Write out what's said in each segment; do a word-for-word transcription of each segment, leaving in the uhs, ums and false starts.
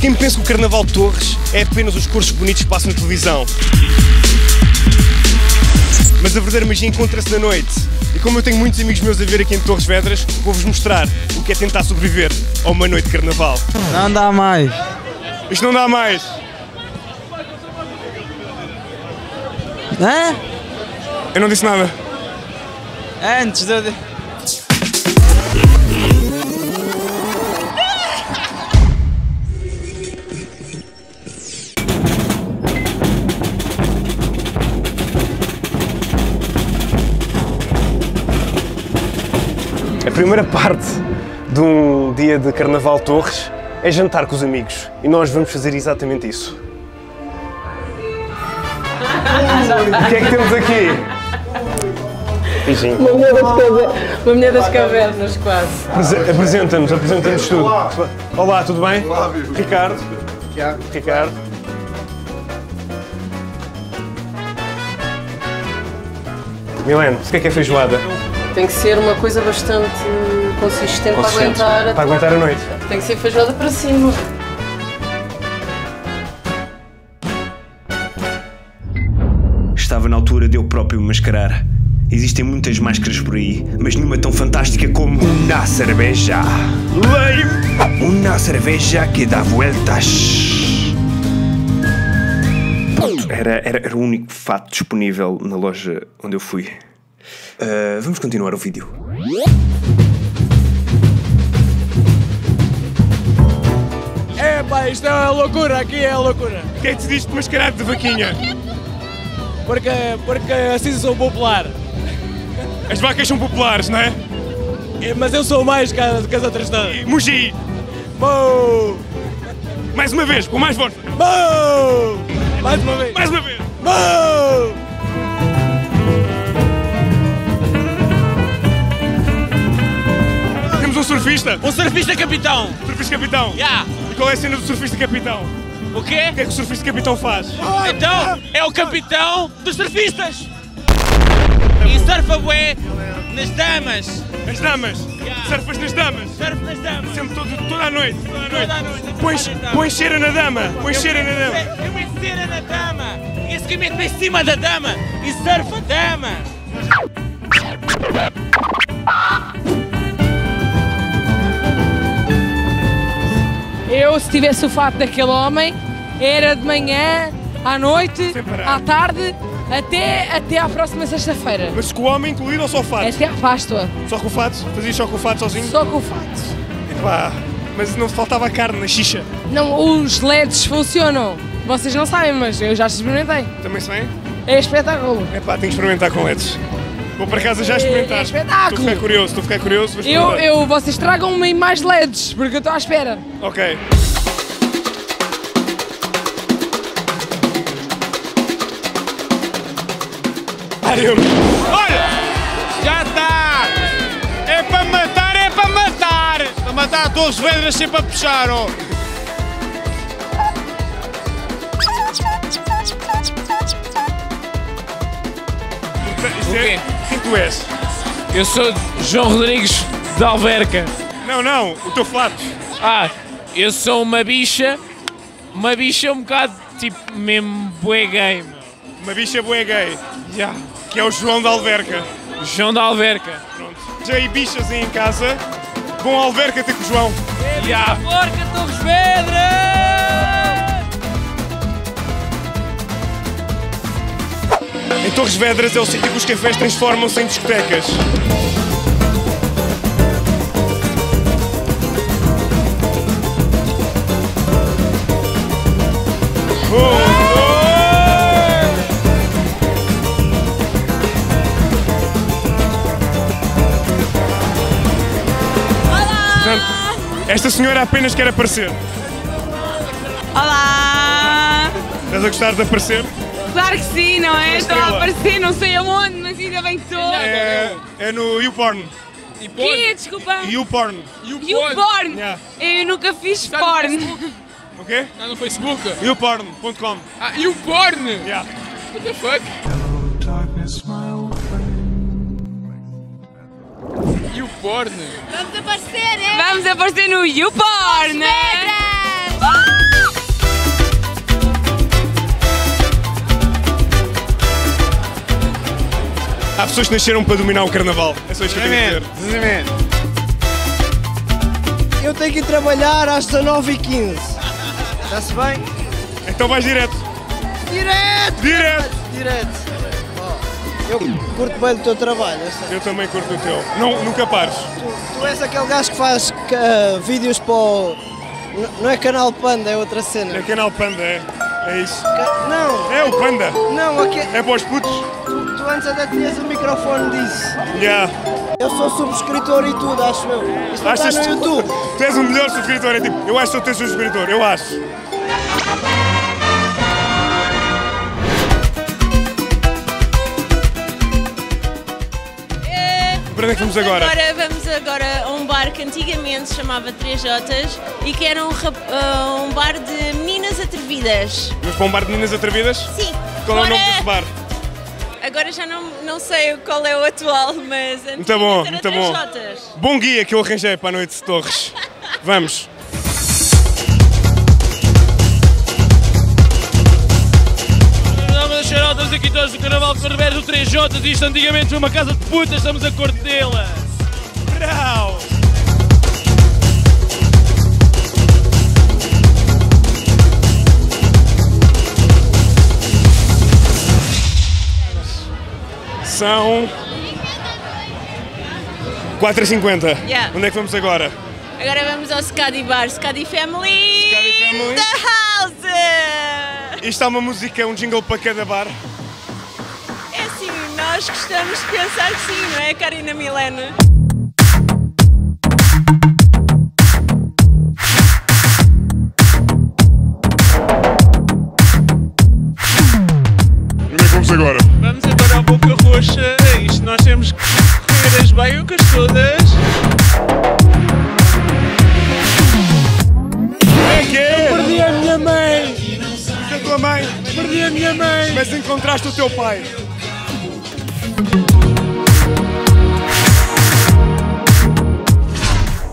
quem pensa que o Carnaval de Torres é apenas os cores bonitos que passam na televisão. Mas a verdadeira magia encontra-se na noite. E como eu tenho muitos amigos meus a ver aqui em Torres Vedras, vou-vos mostrar o que é tentar sobreviver a uma noite de Carnaval. Não dá mais. Isto não dá mais. Hã? Eu não disse nada. Antes de... A primeira parte de um dia de Carnaval de Torres é jantar com os amigos e nós vamos fazer exatamente isso. O que é que temos aqui? Beijinho. Uma mulher das cavernas, quase. Apresenta-nos, apresenta-nos tudo. Olá, tudo bem? Olá, Ricardo. Ricardo. Milene, o que é que é feijoada? Tem que ser uma coisa bastante consistente, consistente. para aguentar a Para aguentar a noite. Tem que ser feijoada para cima. Estava na altura de eu próprio mascarar. Existem muitas máscaras por aí, mas nenhuma tão fantástica como uma cerveja. Uma cerveja que dá vueltas. Era, era, era o único fato disponível na loja onde eu fui. Uh, vamos continuar o vídeo. Epá, isto é loucura, aqui é loucura. Quem te diz de mascarado de vaquinha? Porque, porque assim sou popular. As vacas são populares, não é? É, mas eu sou mais que as outras todas. Mugi! Boo! Mais uma vez, com mais voz. Boo! Mais uma vez. Mais uma vez. Boo! Um surfista? Um surfista capitão! Surfista capitão? Yeah. E qual é a cena do surfista capitão? O quê? O que é que o surfista capitão faz? Oh, então, é o capitão dos surfistas! E surfa bué nas damas! Nas damas? Yeah. Surfas nas damas? Surfa nas damas! Sempre todo, toda a noite! Toda a noite! Toda a noite. Põe, põe cheira na dama! Põe eu cheira eu na dama! Eu meto cheira na dama! Esse que mete para cima da dama! E surfa a dama! Eu, se tivesse o fato daquele homem, era de manhã, à noite, à tarde, até, até à próxima sexta-feira. Mas com o homem incluído ou só o fato? Até à Páscoa. Só com o fato? Fazias só com o fato sozinho? Só com o fato. Epá, mas não faltava carne na xixa? Não, os L E Ds funcionam. Vocês não sabem, mas eu já experimentei. Também sabem? É espetáculo. Epá, tenho que experimentar com L E Ds. Vou para casa já experimentar. É espetáculo! Estou a ficar curioso, estou a ficar curioso. Eu, eu, vocês tragam-me mais L E Ds, porque eu estou à espera. Ok. Ai, eu... Olha! Já está! É para matar, é para matar! Para matar a Torres Vedras sempre a puxar, ó! Oh. O quê? Quem tu és? Eu sou João Rodrigues de Alverca. Não, não, o teu flato. Ah, eu sou uma bicha, uma bicha um bocado tipo mesmo bué gay. Uma bicha bué gay. Yeah. Que é o João de Alverca. João de Alverca. Pronto. Já aí bichas aí em casa, vão a Alverca ter com o João. É, yeah. Porca Torres Vedras! Em Torres Vedras é o sítio que os cafés transformam-se em discotecas. Oh, oh! Olá! Portanto, esta senhora apenas quer aparecer. Olá! Estás a gostar de aparecer? Claro que sim, não é? Estou a aparecer, não sei aonde, mas ainda bem que estou. É, é no YouPorn. Que? Desculpa. YouPorn. YouPorn. Yeah. Eu nunca fiz está porn. O quê? Está no Facebook. YouPorn ponto com. Ah, YouPorn? Yeah. What the fuck? YouPorn. Vamos aparecer, é? Vamos aparecer no YouPorn, né? Há pessoas que nasceram para dominar o carnaval. É só isso que eu tenho que dizer. Eu tenho que ir trabalhar às dezanove e quinze. Está-se bem? Então vais direto. Direto! Direto! Direto! Eu curto bem do teu trabalho. Eu, eu também curto o teu. Não, nunca pares. Tu, tu és aquele gajo que faz uh, vídeos para o... Não é Canal Panda, é outra cena. É Canal Panda, é. É isso. Ca... Não. É o Panda. Não, aqui... É para os putos. Tu, tu antes até tinhas o microfone disso. Yeah. Eu sou subscritor e tudo, acho eu. Isto está no YouTube. Tu, tu és o melhor subscritor, é tipo... Eu acho que eu tenho subscritor, eu acho. Onde é que vamos agora? agora? Vamos agora a um bar que antigamente se chamava três Jotas e que era um, uh, um bar de meninas atrevidas. Mas para um bar de meninas atrevidas? Sim. Qual agora... é o nome desse bar? Agora já não, não sei qual é o atual, mas antes muito bom, era muito bom. Jotas. Bom guia que eu arranjei para a noite de Torres. Vamos. Estamos aqui todos no Carnaval de Torres Vedras do três Jotas e isto antigamente foi uma casa de putas, estamos a cortê-las! Brau! São... quatro e cinquenta. Yeah. Onde é que vamos agora? Agora vamos ao Scadi Bar, Scadi Family! Scadi Family! The House! Isto há uma música, um jingle para cada bar? É sim, nós gostamos de pensar que sim, não é, Karina Milene? E vamos agora? Vamos agora à Boca Roxa, é isto, nós temos que correr as baiucas todas. É que é? Eu perdi a minha mãe! A tua mãe, perdi a minha mãe, mas encontraste o teu pai.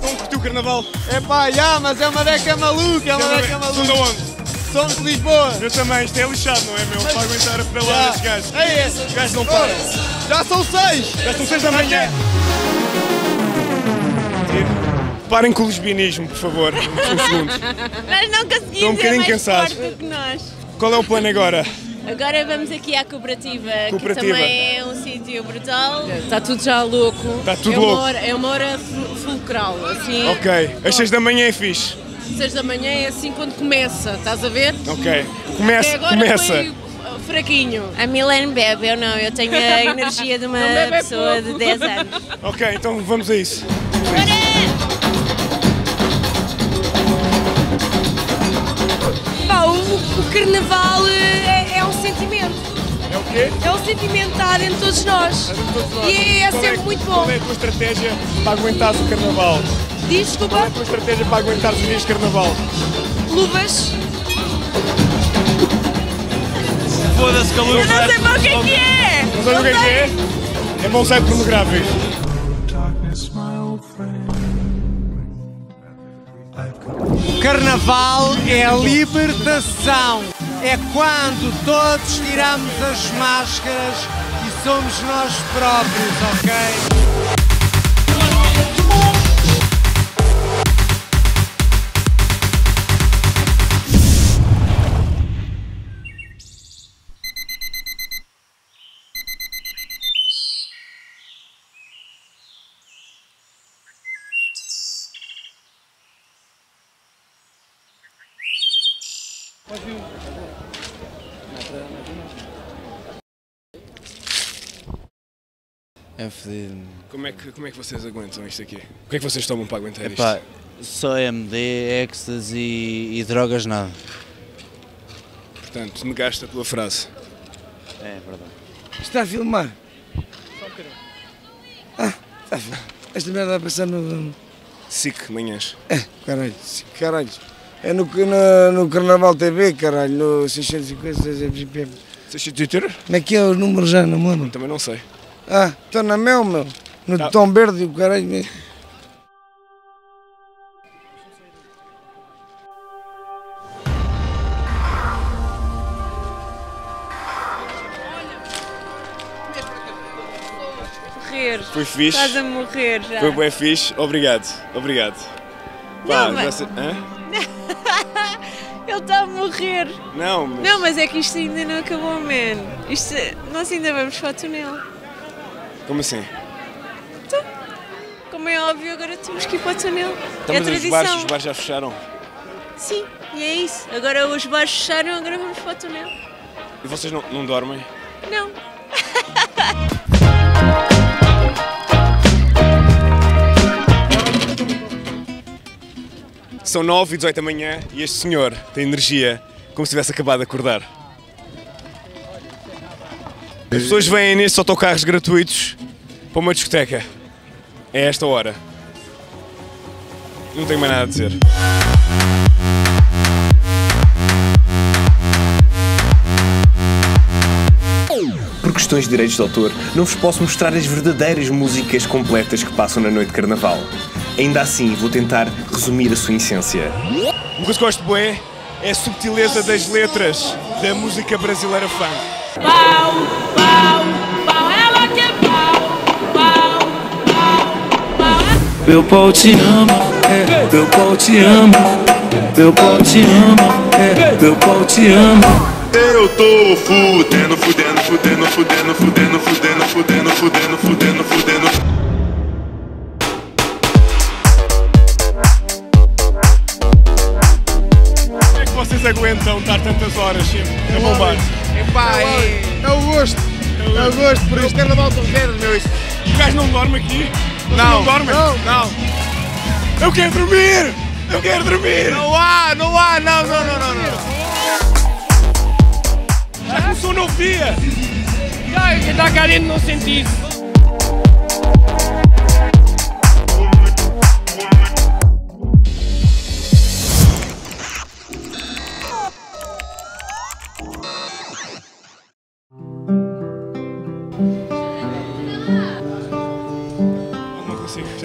Como curtiu o carnaval? É pá, já, mas é uma beca maluca, é uma beca maluca. São de onde? São de Lisboa. Eu também, isto é lixado, não é meu? Para aguentar a pedalar estes gajos. É esse. Os gajos não param. Já são seis. Já são seis da manhã. Parem com o lesbianismo, por favor, um segundo. Nós não conseguimos, estou um bocadinho cansado. Que nós. Qual é o plano agora? Agora vamos aqui à cooperativa, cooperativa. Que também é um sítio brutal. Está tudo já louco. Está tudo é louco. Uma hora, é uma hora fulcral, assim. Ok. Às seis da manhã é fixe. Às seis da manhã é assim quando começa, estás a ver? Ok. Começa, agora começa. Foi... fraquinho. A Milene bebe, eu não, eu tenho a energia de uma pessoa pouco. De dez anos. Ok, então vamos a isso. Pá, o, o carnaval é, é um sentimento. É o quê? É um sentimento, está dentro de todos nós. É dentro de todos nós. E é, é sempre é, muito bom. Qual é a tua estratégia para aguentares o carnaval? Diz, desculpa? Qual é a tua estratégia para aguentares os dias de carnaval? Luvas. Foda-se que a luz. Eu não sei para o que é que é! Não sei o que é que é? É bom site pornográfico. O carnaval é a libertação. É quando todos tiramos as máscaras e somos nós próprios, ok? É fedido. Como é que, como é que vocês aguentam isto aqui? O que é que vocês tomam para aguentar Epá, isto? Só M D, Ecstasy e, e drogas nada. Portanto, negaste a tua frase. É verdade. Está a filmar? Só um bocadinho. Ah, está a filmar. Esta merda vai passar no... S I C, manhãs. É, caralho, S I C, caralho. É no, no, no Carnaval T V, caralho, no seiscentos e cinquenta F G P. seiscentos e cinquenta? Como é que é o número já, não, mano? Também não sei. Ah, estou na mel, meu. No tá. Tom Verde, o caralho mesmo. foi fixe. Estás a morrer já. Foi bem fixe, obrigado, obrigado. Pá, não, mas... você... Ele está a morrer. Não, mas... Não, mas é que isto ainda não acabou, man. Isto... Nós ainda vamos para o túnel. Como assim? Então, como é óbvio, agora temos que ir para o túnel. Então, é a tradição. Os bares, os bares já fecharam? Sim, e é isso. Agora os bares fecharam, agora vamos para o túnel. E vocês não, não dormem? Não. São nove e dezoito da manhã e este senhor tem energia como se tivesse acabado de acordar. As pessoas vêm nestes autocarros gratuitos para uma discoteca. É esta hora. Não tenho mais nada a dizer. Por questões de direitos de autor, não vos posso mostrar as verdadeiras músicas completas que passam na noite de carnaval. Ainda assim, vou tentar resumir a sua essência. O que eu gosto bem é a subtileza das letras da música brasileira funk. Pau, pau, pau, ela que é pau, pau, pau, pau. Meu pau te ama, é, meu pau te ama, meu pau te ama, é, meu pau te ama. Eu tô fudendo, fudendo, fudendo, fudendo, fudendo, fudendo, fudendo, fudendo, fudendo, fudendo. Aguentam estar tantas horas sempre a bombar. Epá, é o gosto, é o gosto por este Carnaval de Torres Vedras. O gajo não dorme aqui? Não, não dorme? Não, não. Eu quero dormir! Eu quero dormir! Não há, não há, não, não, não, não, não. Já começou no dia! Já, quem está cá dentro não sente isso.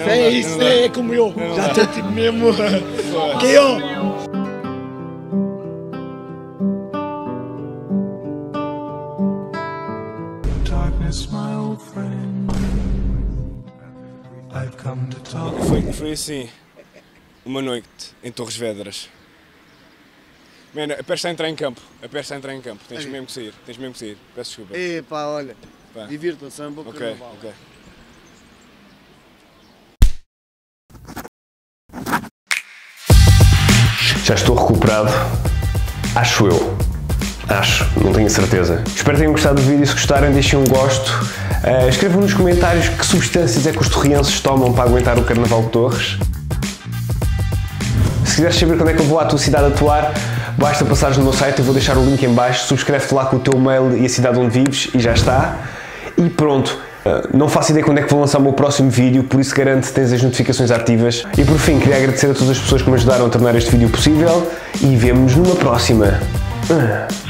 É isso, é como eu. Já estou tipo mesmo. Que eu. Foi, foi assim. Uma noite em Torres Vedras. Mano, a peça a entrar em campo. A peça a entrar em campo. Tens mesmo que sair. Tens mesmo que sair. Peço desculpa. Epá, olha. Divirtam-se, é um bocado. Ok, ok. Já estou recuperado, acho eu, acho, não tenho certeza. Espero que tenham gostado do vídeo, se gostarem deixem um gosto. Uh, escrevam nos comentários que substâncias é que os torrienses tomam para aguentar o Carnaval de Torres. Se quiseres saber quando é que eu vou à tua cidade atuar, basta passares no meu site, eu vou deixar o link em baixo, subscreve-te lá com o teu mail e a cidade onde vives e já está. E pronto. Uh, não faço ideia quando é que vou lançar o meu próximo vídeo, por isso garanto que tens as notificações ativas. E por fim, queria agradecer a todas as pessoas que me ajudaram a tornar este vídeo possível e vemo-nos numa próxima. Uh.